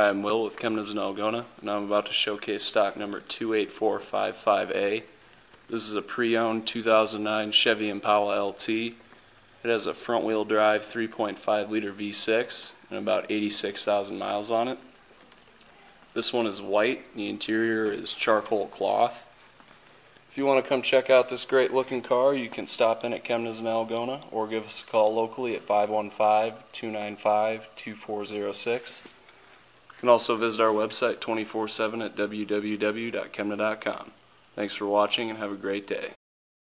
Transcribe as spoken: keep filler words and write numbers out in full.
Hi, I'm Will with Kemna and Algona, and I'm about to showcase stock number two eight four five five A. This is a pre-owned two thousand nine Chevy Impala L T. It has a front-wheel drive three point five liter V six and about eighty-six thousand miles on it. This one is white. The interior is charcoal cloth. If you want to come check out this great-looking car, you can stop in at Kemna and Algona or give us a call locally at five one five, two nine five, two four zero six. You can also visit our website twenty-four seven at w w w dot kemna dot com. Thanks for watching and have a great day.